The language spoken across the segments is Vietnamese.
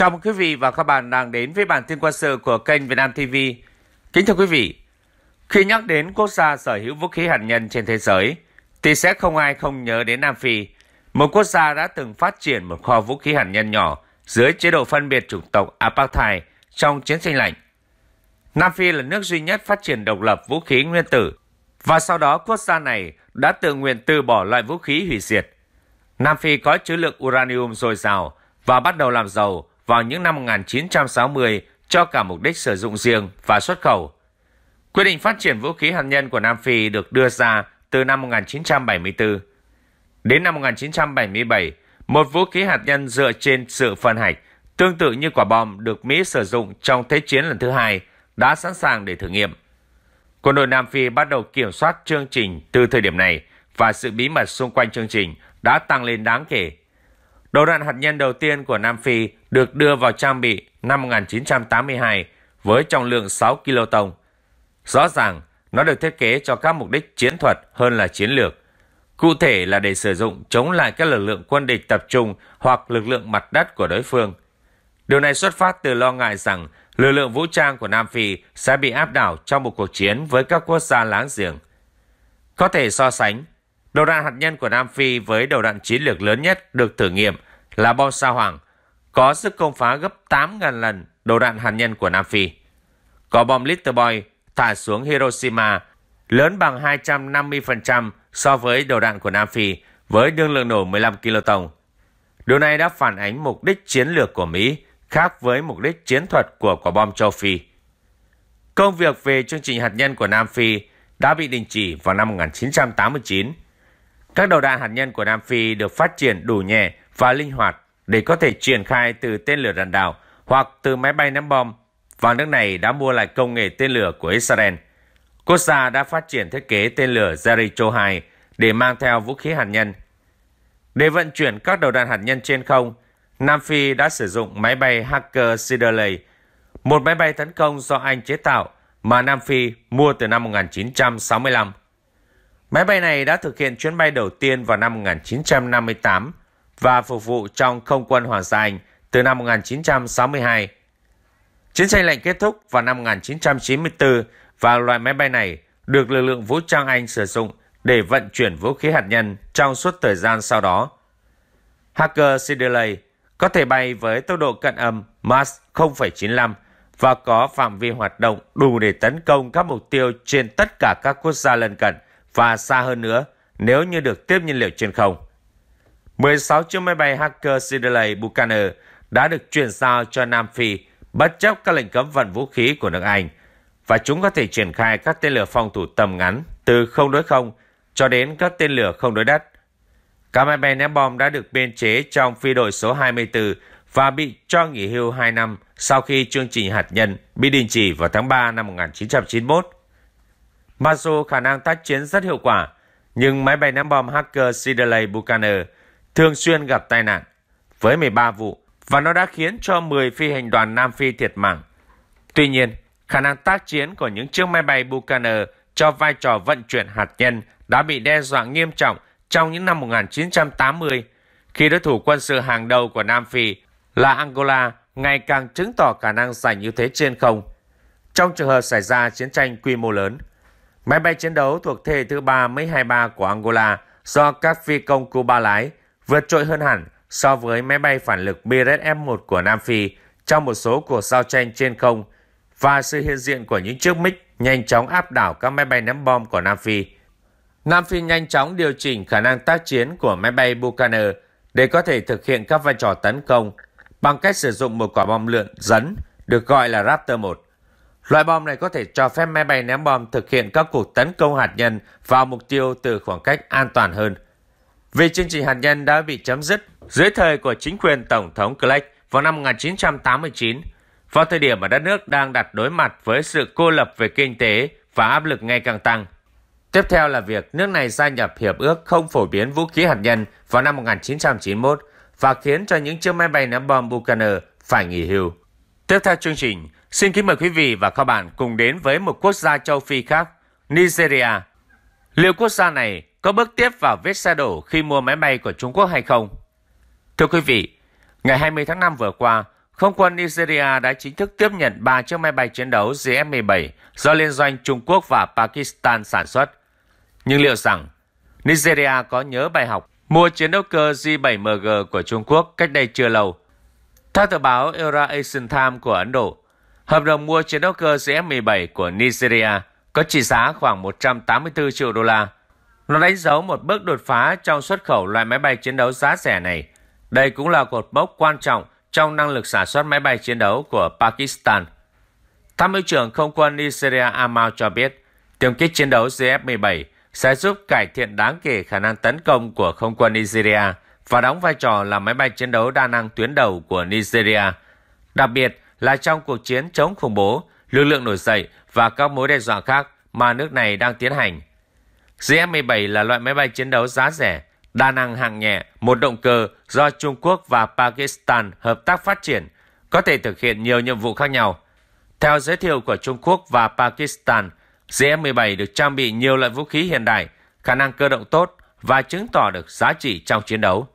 Chào mừng quý vị và các bạn đang đến với bản tin quân sự của kênh Việt Nam TV. Kính thưa quý vị, khi nhắc đến quốc gia sở hữu vũ khí hạt nhân trên thế giới, thì sẽ không ai không nhớ đến Nam Phi, một quốc gia đã từng phát triển một kho vũ khí hạt nhân nhỏ dưới chế độ phân biệt chủng tộc Apartheid trong chiến tranh lạnh. Nam Phi là nước duy nhất phát triển độc lập vũ khí nguyên tử, và sau đó quốc gia này đã tự nguyện từ bỏ loại vũ khí hủy diệt. Nam Phi có trữ lượng uranium dồi dào và bắt đầu làm giàu vào những năm 1960 cho cả mục đích sử dụng riêng và xuất khẩu. Quyết định phát triển vũ khí hạt nhân của Nam Phi được đưa ra từ năm 1974. Đến năm 1977, một vũ khí hạt nhân dựa trên sự phân hạch, tương tự như quả bom được Mỹ sử dụng trong Thế chiến lần thứ hai, đã sẵn sàng để thử nghiệm. Quân đội Nam Phi bắt đầu kiểm soát chương trình từ thời điểm này và sự bí mật xung quanh chương trình đã tăng lên đáng kể. Đầu đạn hạt nhân đầu tiên của Nam Phi được đưa vào trang bị năm 1982 với trọng lượng 6 kiloton. Rõ ràng, nó được thiết kế cho các mục đích chiến thuật hơn là chiến lược. Cụ thể là để sử dụng chống lại các lực lượng quân địch tập trung hoặc lực lượng mặt đất của đối phương. Điều này xuất phát từ lo ngại rằng lực lượng vũ trang của Nam Phi sẽ bị áp đảo trong một cuộc chiến với các quốc gia láng giềng. Có thể so sánh, đầu đạn hạt nhân của Nam Phi với đầu đạn chiến lược lớn nhất được thử nghiệm là bom Sa hoàng, có sức công phá gấp 8.000 lần đầu đạn hạt nhân của Nam Phi. Có bom Little Boy thả xuống Hiroshima lớn bằng 250% so với đầu đạn của Nam Phi với đương lượng nổ 15 kiloton. Điều này đã phản ánh mục đích chiến lược của Mỹ khác với mục đích chiến thuật của quả bom Châu Phi. Công việc về chương trình hạt nhân của Nam Phi đã bị đình chỉ vào năm 1989. Các đầu đạn hạt nhân của Nam Phi được phát triển đủ nhẹ và linh hoạt để có thể triển khai từ tên lửa đạn đạo hoặc từ máy bay ném bom, và nước này đã mua lại công nghệ tên lửa của Israel. Quốc gia đã phát triển thiết kế tên lửa Jericho 2 để mang theo vũ khí hạt nhân. Để vận chuyển các đầu đạn hạt nhân trên không, Nam Phi đã sử dụng máy bay Hawker Siddeley, một máy bay tấn công do Anh chế tạo mà Nam Phi mua từ năm 1965. Máy bay này đã thực hiện chuyến bay đầu tiên vào năm 1958 và phục vụ trong Không quân Hoàng gia Anh từ năm 1962. Chiến tranh lạnh kết thúc vào năm 1994 và loại máy bay này được lực lượng vũ trang Anh sử dụng để vận chuyển vũ khí hạt nhân trong suốt thời gian sau đó. Hawker Siddeley có thể bay với tốc độ cận âm Mach 0,95 và có phạm vi hoạt động đủ để tấn công các mục tiêu trên tất cả các quốc gia lân cận và xa hơn nữa nếu như được tiếp nhiên liệu trên không. 16 chiếc máy bay Hawker Siddeley Buccaneer đã được chuyển giao cho Nam Phi bất chấp các lệnh cấm vận vũ khí của nước Anh, và chúng có thể triển khai các tên lửa phòng thủ tầm ngắn từ không đối không cho đến các tên lửa không đối đất. Các máy bay ném bom đã được biên chế trong phi đội số 24 và bị cho nghỉ hưu 2 năm sau khi chương trình hạt nhân bị đình chỉ vào tháng 3 năm 1991. Mặc dù khả năng tác chiến rất hiệu quả, nhưng máy bay ném bom Hawker Siddeley Buccaneer thường xuyên gặp tai nạn với 13 vụ và nó đã khiến cho 10 phi hành đoàn Nam Phi thiệt mạng. Tuy nhiên, khả năng tác chiến của những chiếc máy bay Buccaneer cho vai trò vận chuyển hạt nhân đã bị đe dọa nghiêm trọng trong những năm 1980, khi đối thủ quân sự hàng đầu của Nam Phi là Angola ngày càng chứng tỏ khả năng giành ưu thế trên không. Trong trường hợp xảy ra chiến tranh quy mô lớn, máy bay chiến đấu thuộc thế hệ thứ 3 MiG-23 của Angola do các phi công Cuba lái vượt trội hơn hẳn so với máy bay phản lực MiG-21 của Nam Phi trong một số cuộc giao tranh trên không, và sự hiện diện của những chiếc MiG nhanh chóng áp đảo các máy bay ném bom của Nam Phi. Nam Phi nhanh chóng điều chỉnh khả năng tác chiến của máy bay Buccaneer để có thể thực hiện các vai trò tấn công bằng cách sử dụng một quả bom lượn dẫn được gọi là Raptor-1. Loại bom này có thể cho phép máy bay ném bom thực hiện các cuộc tấn công hạt nhân vào mục tiêu từ khoảng cách an toàn hơn. Vì chương trình hạt nhân đã bị chấm dứt dưới thời của chính quyền Tổng thống Clark vào năm 1989, vào thời điểm mà đất nước đang đặt đối mặt với sự cô lập về kinh tế và áp lực ngày càng tăng. Tiếp theo là việc nước này gia nhập Hiệp ước Không phổ biến vũ khí hạt nhân vào năm 1991 và khiến cho những chiếc máy bay ném bom Buccaneer phải nghỉ hưu. Tiếp theo chương trình, xin kính mời quý vị và các bạn cùng đến với một quốc gia châu Phi khác, Nigeria. Liệu quốc gia này có bước tiếp vào vết xe đổ khi mua máy bay của Trung Quốc hay không? Thưa quý vị, ngày 20 tháng 5 vừa qua, Không quân Nigeria đã chính thức tiếp nhận 3 chiếc máy bay chiến đấu JF-17 do liên doanh Trung Quốc và Pakistan sản xuất. Nhưng liệu rằng Nigeria có nhớ bài học mua chiến đấu cơ J-7MG của Trung Quốc cách đây chưa lâu? Theo tờ báo Eurasian Times của Ấn Độ, hợp đồng mua chiến đấu cơ JF-17 của Nigeria có trị giá khoảng 184 triệu đô la. Nó đánh dấu một bước đột phá trong xuất khẩu loại máy bay chiến đấu giá rẻ này. Đây cũng là cột mốc quan trọng trong năng lực sản xuất máy bay chiến đấu của Pakistan. Tham mưu trưởng không quân Nigeria Amao cho biết, tiêm kích chiến đấu JF-17 sẽ giúp cải thiện đáng kể khả năng tấn công của không quân Nigeria và đóng vai trò là máy bay chiến đấu đa năng tuyến đầu của Nigeria, đặc biệt là trong cuộc chiến chống khủng bố, lực lượng nổi dậy và các mối đe dọa khác mà nước này đang tiến hành. JF-17 là loại máy bay chiến đấu giá rẻ, đa năng hạng nhẹ, một động cơ do Trung Quốc và Pakistan hợp tác phát triển, có thể thực hiện nhiều nhiệm vụ khác nhau. Theo giới thiệu của Trung Quốc và Pakistan, JF-17 được trang bị nhiều loại vũ khí hiện đại, khả năng cơ động tốt và chứng tỏ được giá trị trong chiến đấu.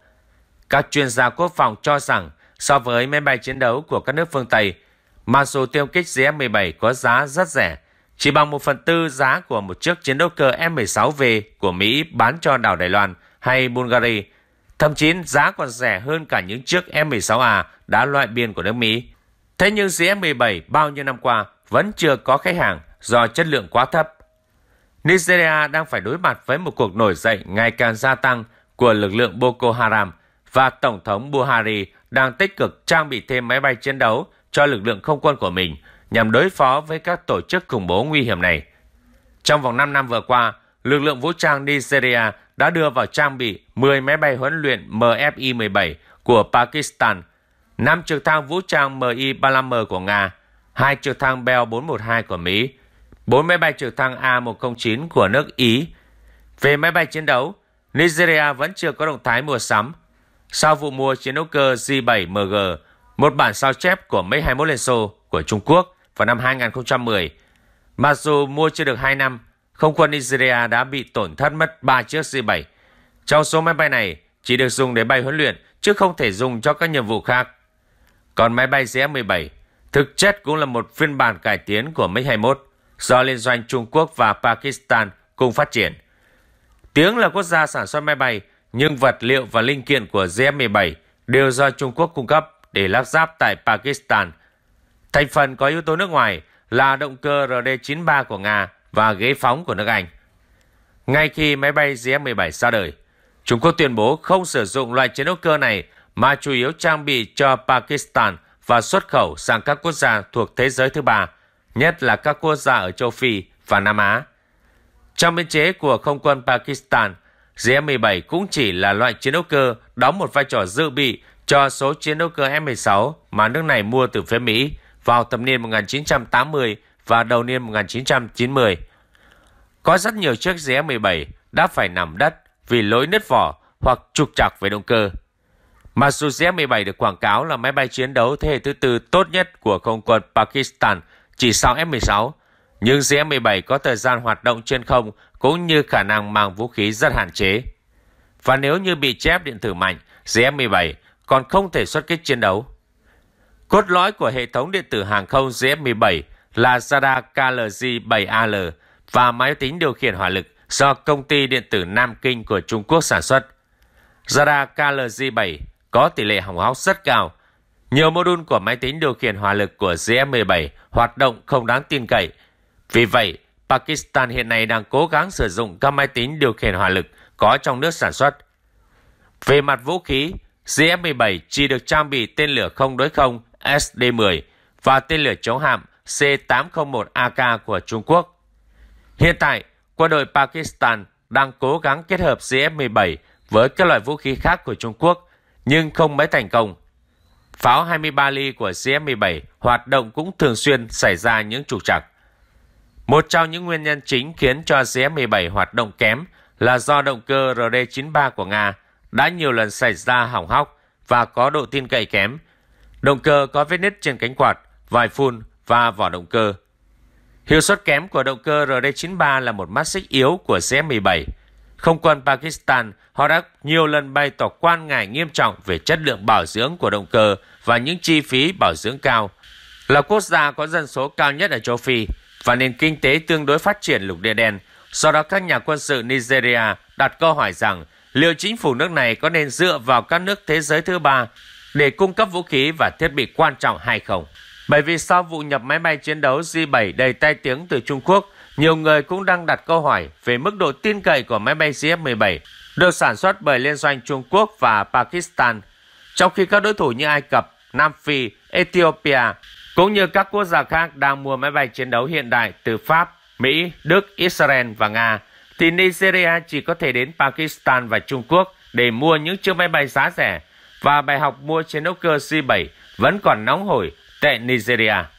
Các chuyên gia quốc phòng cho rằng, so với máy bay chiến đấu của các nước phương Tây, mặc dù tiêm kích JF-17 có giá rất rẻ, chỉ bằng 1/4 giá của một chiếc chiến đấu cơ F-16V của Mỹ bán cho đảo Đài Loan hay Bulgaria, thậm chí giá còn rẻ hơn cả những chiếc F-16A đã loại biên của nước Mỹ. Thế nhưng JF-17 bao nhiêu năm qua vẫn chưa có khách hàng do chất lượng quá thấp. Nigeria đang phải đối mặt với một cuộc nổi dậy ngày càng gia tăng của lực lượng Boko Haram và Tổng thống Buhari đang tích cực trang bị thêm máy bay chiến đấu cho lực lượng không quân của mình nhằm đối phó với các tổ chức khủng bố nguy hiểm này. Trong vòng 5 năm vừa qua, lực lượng vũ trang Nigeria đã đưa vào trang bị 10 máy bay huấn luyện MFI-17 của Pakistan, 5 trực thăng vũ trang MI-35M của Nga, 2 trực thăng Bell 412 của Mỹ, 4 máy bay trực thăng A-109 của nước Ý. Về máy bay chiến đấu, Nigeria vẫn chưa có động thái mua sắm. Sau vụ mua chiến đấu cơ J-7MG, một bản sao chép của MiG-21 Liên Xô của Trung Quốc vào năm 2010, mặc dù mua chưa được 2 năm, không quân Nigeria đã bị tổn thất mất 3 chiếc J-7. Trong số máy bay này, chỉ được dùng để bay huấn luyện, chứ không thể dùng cho các nhiệm vụ khác. Còn máy bay JF-17, thực chất cũng là một phiên bản cải tiến của MiG-21 do liên doanh Trung Quốc và Pakistan cùng phát triển. Tiếng là quốc gia sản xuất máy bay, nhưng vật liệu và linh kiện của JF-17 đều do Trung Quốc cung cấp để lắp ráp tại Pakistan. Thành phần có yếu tố nước ngoài là động cơ RD-93 của Nga và ghế phóng của nước Anh. Ngay khi máy bay JF-17 ra đời, Trung Quốc tuyên bố không sử dụng loại chiến đấu cơ này mà chủ yếu trang bị cho Pakistan và xuất khẩu sang các quốc gia thuộc thế giới thứ ba, nhất là các quốc gia ở châu Phi và Nam Á. Trong biên chế của không quân Pakistan, JF-17 cũng chỉ là loại chiến đấu cơ đóng một vai trò dự bị cho số chiến đấu cơ F-16 mà nước này mua từ phía Mỹ vào thập niên 1980 và đầu niên 1990. Có rất nhiều chiếc JF-17 đã phải nằm đất vì lỗi nứt vỏ hoặc trục trặc về động cơ. Mặc dù JF-17 được quảng cáo là máy bay chiến đấu thế hệ thứ tư tốt nhất của không quân Pakistan chỉ sau F-16, nhưng JF-17 có thời gian hoạt động trên không cũng như khả năng mang vũ khí rất hạn chế. Và nếu như bị chép điện tử mạnh, JF-17 còn không thể xuất kích chiến đấu. Cốt lõi của hệ thống điện tử hàng không JF-17 là radar KLJ-7AL và máy tính điều khiển hỏa lực do công ty điện tử Nam Kinh của Trung Quốc sản xuất. Radar KLJ-7 có tỷ lệ hỏng hóc rất cao. Nhiều mô đun của máy tính điều khiển hỏa lực của JF-17 hoạt động không đáng tin cậy. Vì vậy, Pakistan hiện nay đang cố gắng sử dụng các máy tính điều khiển hỏa lực có trong nước sản xuất. Về mặt vũ khí, JF-17 chỉ được trang bị tên lửa không đối không SD10 và tên lửa chống hạm C801AK của Trung Quốc. Hiện tại, quân đội Pakistan đang cố gắng kết hợp JF-17 với các loại vũ khí khác của Trung Quốc, nhưng không mấy thành công. Pháo 23 ly của JF-17 hoạt động cũng thường xuyên xảy ra những trục trặc. Một trong những nguyên nhân chính khiến cho JF-17 hoạt động kém là do động cơ RD-93 của Nga đã nhiều lần xảy ra hỏng hóc và có độ tin cậy kém. Động cơ có vết nứt trên cánh quạt, vòi phun và vỏ động cơ. Hiệu suất kém của động cơ RD-93 là một mắt xích yếu của JF-17. Không quân Pakistan, họ đã nhiều lần bày tỏ quan ngại nghiêm trọng về chất lượng bảo dưỡng của động cơ và những chi phí bảo dưỡng cao. Là quốc gia có dân số cao nhất ở Châu Phi và nền kinh tế tương đối phát triển lục địa đen, do đó các nhà quân sự Nigeria đặt câu hỏi rằng liệu chính phủ nước này có nên dựa vào các nước thế giới thứ ba để cung cấp vũ khí và thiết bị quan trọng hay không. Bởi vì sau vụ nhập máy bay chiến đấu J-7 đầy tai tiếng từ Trung Quốc, nhiều người cũng đang đặt câu hỏi về mức độ tin cậy của máy bay JF-17 được sản xuất bởi liên doanh Trung Quốc và Pakistan, trong khi các đối thủ như Ai Cập, Nam Phi, Ethiopia cũng như các quốc gia khác đang mua máy bay chiến đấu hiện đại từ Pháp, Mỹ, Đức, Israel và Nga, thì Nigeria chỉ có thể đến Pakistan và Trung Quốc để mua những chiếc máy bay giá rẻ, và bài học mua chiến đấu cơ C-7 vẫn còn nóng hổi tại Nigeria.